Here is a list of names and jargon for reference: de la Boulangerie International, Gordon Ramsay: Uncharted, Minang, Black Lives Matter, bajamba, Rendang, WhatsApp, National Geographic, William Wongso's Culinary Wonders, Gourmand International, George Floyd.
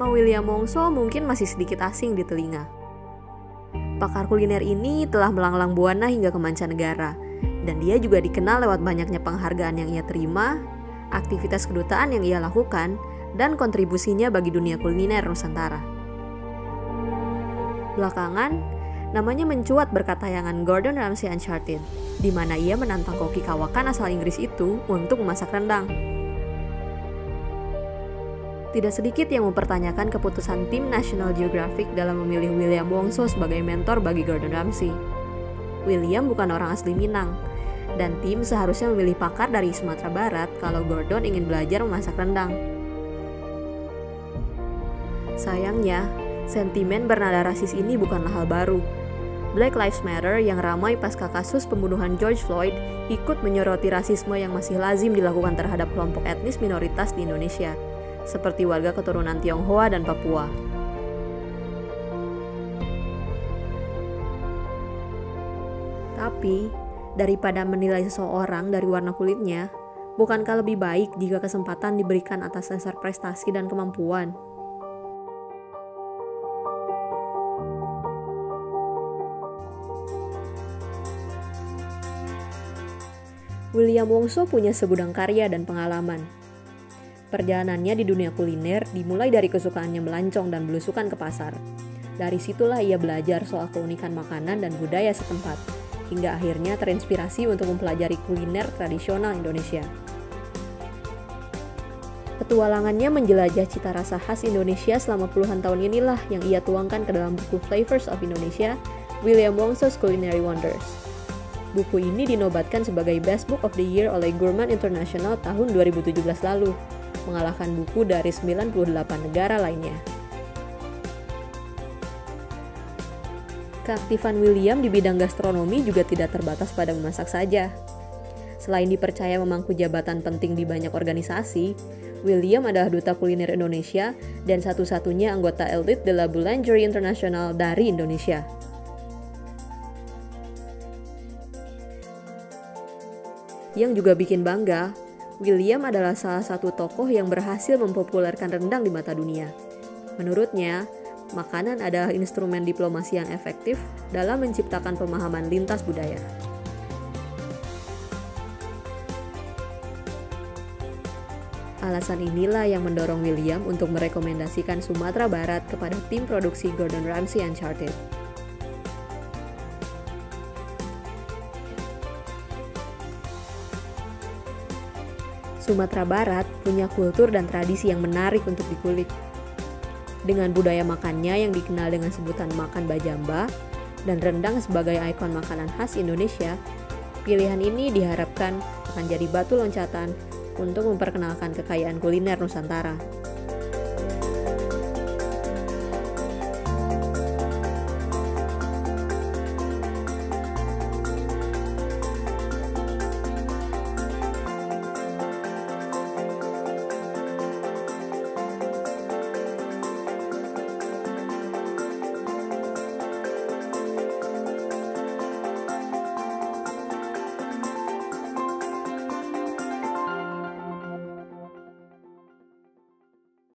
nama William Wongso mungkin masih sedikit asing di telinga. Pakar kuliner ini telah melanglang buana hingga ke mancanegara, dan dia juga dikenal lewat banyaknya penghargaan yang ia terima, aktivitas kedutaan yang ia lakukan, dan kontribusinya bagi dunia kuliner Nusantara. Belakangan, namanya mencuat berkat tayangan Gordon Ramsay Uncharted, di mana ia menantang koki kawakan asal Inggris itu untuk memasak rendang. Tidak sedikit yang mempertanyakan keputusan tim National Geographic dalam memilih William Wongso sebagai mentor bagi Gordon Ramsay. William bukan orang asli Minang, dan tim seharusnya memilih pakar dari Sumatera Barat kalau Gordon ingin belajar memasak rendang. Sayangnya, sentimen bernada rasis ini bukanlah hal baru. Black Lives Matter yang ramai pasca kasus pembunuhan George Floyd ikut menyoroti rasisme yang masih lazim dilakukan terhadap kelompok etnis minoritas di Indonesia, seperti warga keturunan Tionghoa dan Papua. Tapi, daripada menilai seseorang dari warna kulitnya, bukankah lebih baik jika kesempatan diberikan atas dasar prestasi dan kemampuan? William Wongso punya segudang karya dan pengalaman. Perjalanannya di dunia kuliner dimulai dari kesukaannya melancong dan belusukan ke pasar. Dari situlah ia belajar soal keunikan makanan dan budaya setempat, hingga akhirnya terinspirasi untuk mempelajari kuliner tradisional Indonesia. Petualangannya menjelajah cita rasa khas Indonesia selama puluhan tahun inilah yang ia tuangkan ke dalam buku Flavors of Indonesia, William Wongso's Culinary Wonders. Buku ini dinobatkan sebagai Best Book of the Year oleh Gourmand International tahun 2017 lalu, mengalahkan buku dari 98 negara lainnya. Keaktifan William di bidang gastronomi juga tidak terbatas pada memasak saja. Selain dipercaya memangku jabatan penting di banyak organisasi, William adalah duta kuliner Indonesia dan satu-satunya anggota elit de la Boulangerie International dari Indonesia. Yang juga bikin bangga, William adalah salah satu tokoh yang berhasil mempopulerkan rendang di mata dunia. Menurutnya, makanan adalah instrumen diplomasi yang efektif dalam menciptakan pemahaman lintas budaya. Alasan inilah yang mendorong William untuk merekomendasikan Sumatera Barat kepada tim produksi Gordon Ramsay Uncharted. Sumatera Barat punya kultur dan tradisi yang menarik untuk dikulik. Dengan budaya makannya yang dikenal dengan sebutan makan bajamba dan rendang sebagai ikon makanan khas Indonesia, pilihan ini diharapkan akan jadi batu loncatan untuk memperkenalkan kekayaan kuliner Nusantara.